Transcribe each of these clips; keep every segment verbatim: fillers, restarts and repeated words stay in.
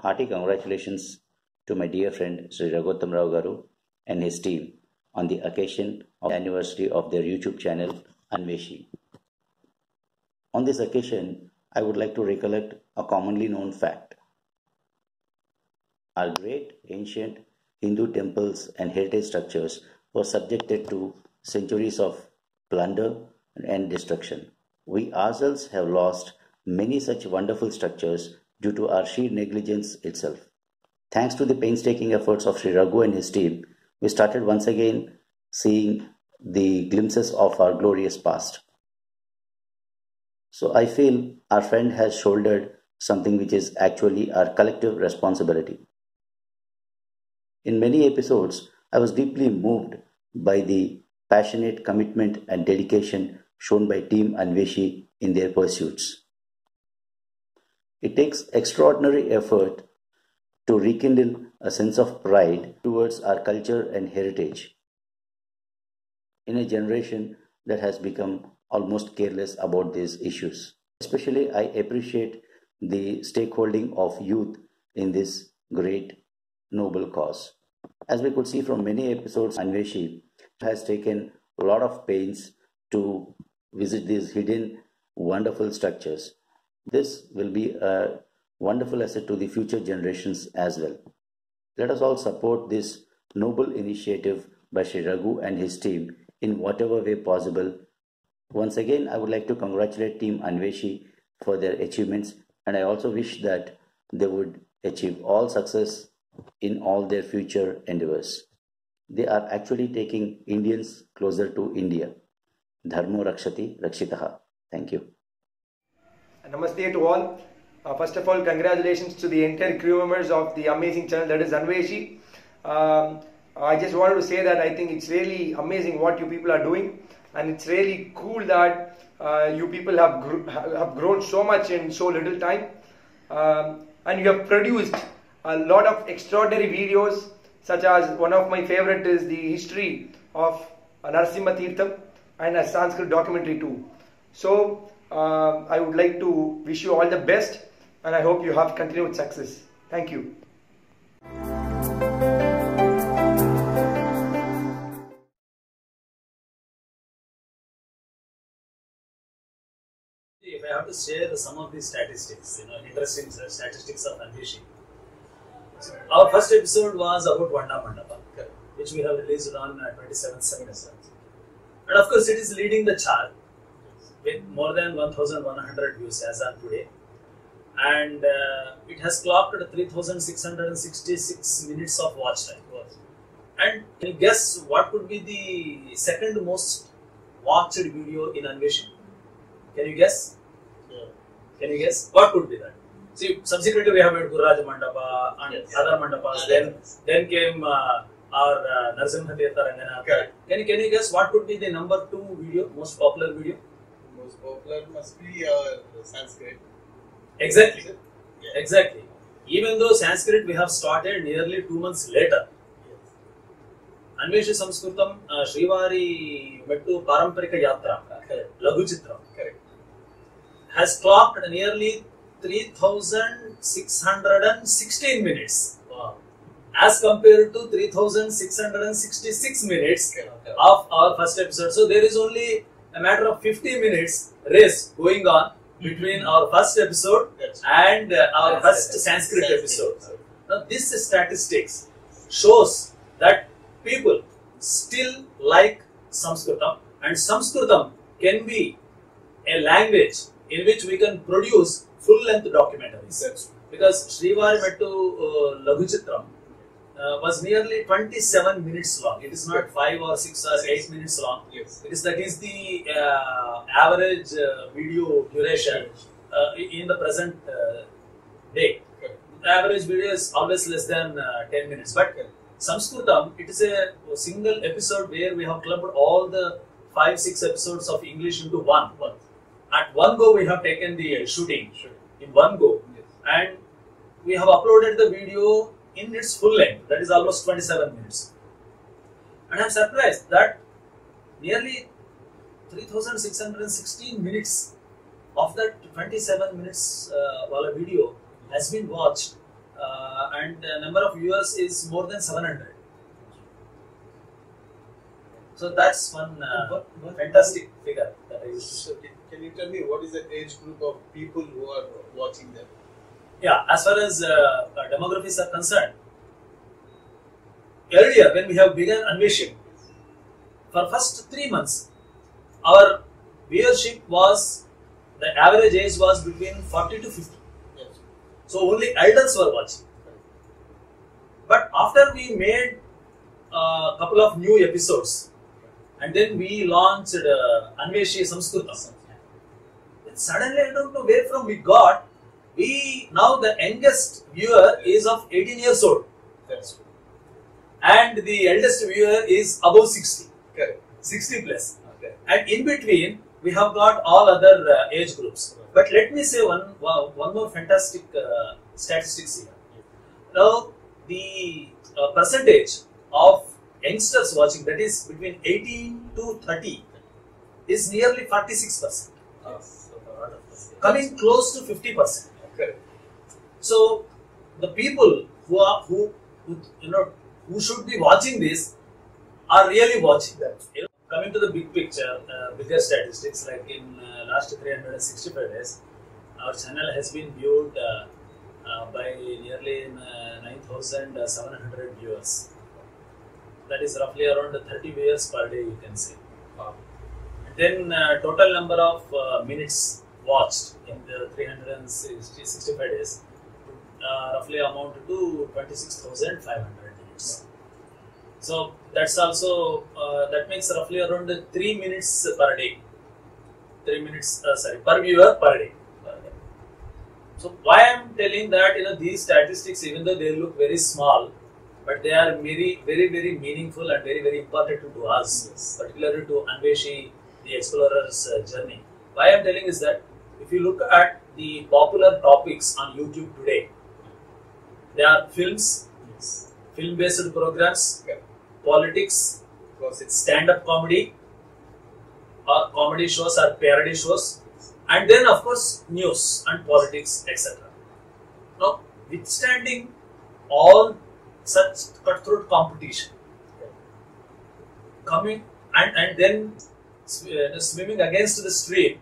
Hearty congratulations to my dear friend Shri Ragottam Rao Garu and his team on the occasion of the anniversary of their YouTube channel Anveshi. On this occasion, I would like to recollect a commonly known fact. Our great ancient Hindu temples and heritage structures were subjected to centuries of plunder and destruction. We ourselves have lost many such wonderful structures due to our sheer negligence itself. Thanks to the painstaking efforts of Shri Raghu and his team, we started once again seeing the glimpses of our glorious past. So I feel our friend has shouldered something which is actually our collective responsibility. In many episodes, I was deeply moved by the passionate commitment and dedication shown by Team Anveshi in their pursuits. It takes extraordinary effort to rekindle a sense of pride towards our culture and heritage in a generation that has become almost careless about these issues. Especially, I appreciate the stakeholding of youth in this great noble cause. As we could see from many episodes, Anveshi has taken a lot of pains to visit these hidden wonderful structures. This will be a wonderful asset to the future generations as well. Let us all support this noble initiative by Shri Raghu and his team in whatever way possible. Once again, I would like to congratulate Team Anveshi for their achievements, and I also wish that they would achieve all success in all their future endeavors. They are actually taking Indians closer to India. Dharmo Rakshati Rakshitaha. Thank you. Namaste to all. Uh, first of all, congratulations to the entire crew members of the amazing channel that is Anveshi. Um, I just wanted to say that I think it's really amazing what you people are doing, and it's really cool that uh, you people have, gr have grown so much in so little time, um, and you have produced a lot of extraordinary videos, such as one of my favorite is the history of Narasimha Thirtham and a Sanskrit documentary too. So uh, I would like to wish you all the best, and I hope you have continued success. Thank you. If I have to share some of the statistics, you know, interesting statistics of Anveshi. Our first episode was about Vanda Pandapa, which we have released on twenty-seventh September. And of course, it is leading the chart with more than one thousand one hundred views as on today. And uh, it has clocked three thousand six hundred sixty-six minutes of watch time. And can you guess what could be the second most watched video in Anveshi? Can you guess? Yeah. Can you guess? What could be that? See, subsequently we have had Raj Mandapa and yes. other Mandapas. Yes. Then, then came uh, our uh, Narasimha Thirtham and then after. Can you, can you guess what could be the number two video, most popular video? Most popular must be uh, Sanskrit. Exactly. Yes. Exactly. Even though Sanskrit we have started nearly two months later. Yes. Anvesha Samskrutam, uh, Shrivari Mettu Paramparika Yatra, Lagu Chitra, correct, has clocked nearly three thousand six hundred sixteen minutes. Wow. As compared to three thousand six hundred sixty-six minutes okay, okay. of our first episode. So there is only a matter of fifty minutes race going on between mm-hmm. our first episode yes. and uh, our yes. first yes. Sanskrit yes. episode. Yes. Now this statistics shows that people still like Sanskritam, and Sanskritam can be a language in which we can produce full-length documentaries. Yes. Because Shrivari Mettu uh, Lagu Chitram uh, was nearly twenty-seven minutes long. It is not yes. five or six or yes. eight minutes long. Yes. It is, that is the uh, average uh, video duration uh, in the present uh, day. Yes. The average video is always less than uh, ten minutes. But yes. Sanskritam, it is a single episode where we have clubbed all the five, six episodes of English into one. one. At one go, we have taken the shooting sure. in one go, yes. and we have uploaded the video in its full length, that is almost twenty-seven minutes. And I am surprised that nearly three thousand six hundred sixteen minutes of that twenty-seven minutes uh, video has been watched uh, and the number of viewers is more than seven hundred. So that's one uh, what, what fantastic figure that I used to. So can, can you tell me what is the age group of people who are watching them? Yeah, as far as uh, uh, demographics are concerned, earlier when we have begun Anveshi, for first three months, our viewership was, the average age was between forty to fifty. Yes. So only adults were watching. But after we made a uh, couple of new episodes, and then we launched uh, Anveshi Samskrutam. Then suddenly, I don't know where from we got, we now the youngest viewer is of eighteen years old. Yes. And the eldest viewer is above sixty. Correct. sixty plus. Okay. And in between, we have got all other uh, age groups. Okay. But let me say one, wow, one more fantastic uh, statistics here. Okay. Now, the uh, percentage of youngsters watching, that is between eighteen to thirty, is nearly forty-six percent. Yes. Coming close to fifty percent. Okay. So, the people who are, who, who you know, who should be watching this are really watching that. You know, coming to the big picture, uh, bigger statistics, like in uh, last three hundred sixty-five days, our channel has been viewed uh, uh, by nearly uh, nine thousand seven hundred viewers. That is roughly around thirty viewers per day, you can say. Wow. And then uh, total number of uh, minutes watched in the three hundred sixty-five days uh, roughly amounted to twenty-six thousand five hundred. So that's also uh, that makes roughly around three minutes per day, three minutes uh, sorry per viewer per day. per day. So why I am telling that, you know, these statistics, even though they look very small, but they are very very very meaningful and very very important to, to us, yes, particularly to Anveshi, the explorer's uh, journey. Why I am telling is that if you look at the popular topics on YouTube today, there are films. Yes. Film-based programs, okay, politics, stand-up comedy, or comedy shows or parody shows, and then of course news and politics, et cetera. Now, withstanding all such cutthroat competition, okay, coming and and then uh, swimming against the stream,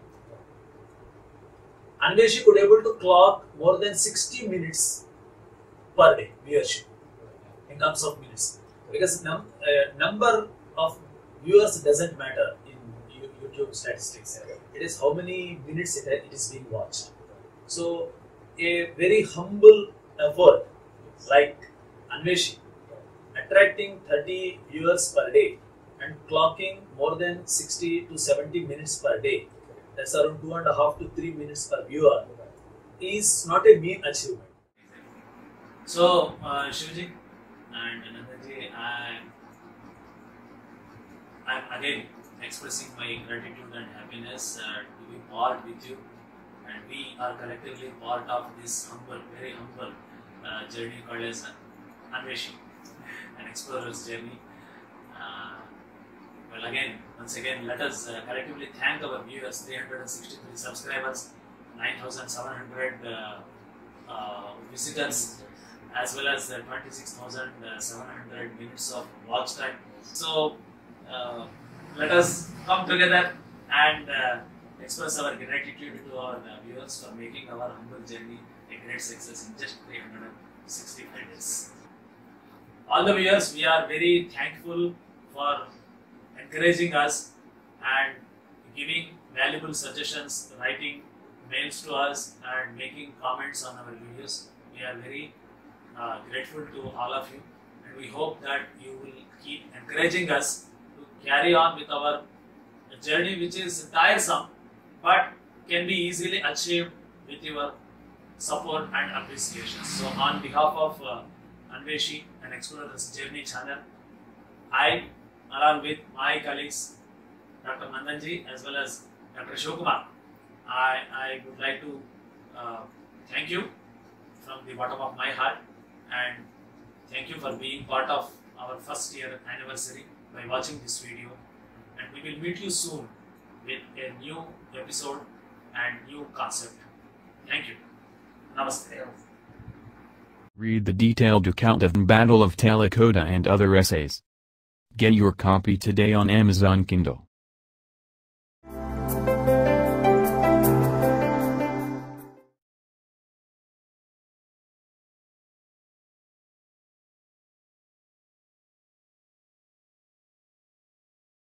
Anveshi could able to clock more than sixty minutes per day viewership. In terms of minutes, because num uh, number of viewers doesn't matter in YouTube statistics. Okay. It is how many minutes it, it is being watched. So, a very humble effort, yes, like Anveshi, attracting thirty viewers per day and clocking more than sixty to seventy minutes per day, that's around two and a half to three minutes per viewer, is not a mean achievement. So, uh, Shivji and Mandanji, I am again expressing my gratitude and happiness uh, to be part with you, and we are collectively part of this humble, very humble uh, journey called as Anveshi, an explorer's journey. Uh, well, again, once again, let us uh, collectively thank our viewers, three hundred sixty-three subscribers, nine thousand seven hundred uh, uh, visitors, as well as the twenty-six thousand seven hundred minutes of watch time. So uh, let us come together and uh, express our gratitude to our uh, viewers for making our humble journey a great success in just three hundred sixty-five days. All the viewers, we are very thankful for encouraging us and giving valuable suggestions, writing mails to us and making comments on our videos. We are very Uh, grateful to all of you, and we hope that you will keep encouraging us to carry on with our journey, which is tiresome but can be easily achieved with your support and appreciation. So on behalf of uh, Anveshi and Explorer's Journey channel, I, along with my colleagues Doctor Mandanji as well as Doctor Shoguma, I, I would like to uh, thank you from the bottom of my heart. And thank you for being part of our first year anniversary by watching this video, and we will meet you soon with a new episode and new concept. Thank you. Namaste. Read the detailed account of the Battle of Talakota and other essays. Get your copy today on Amazon Kindle.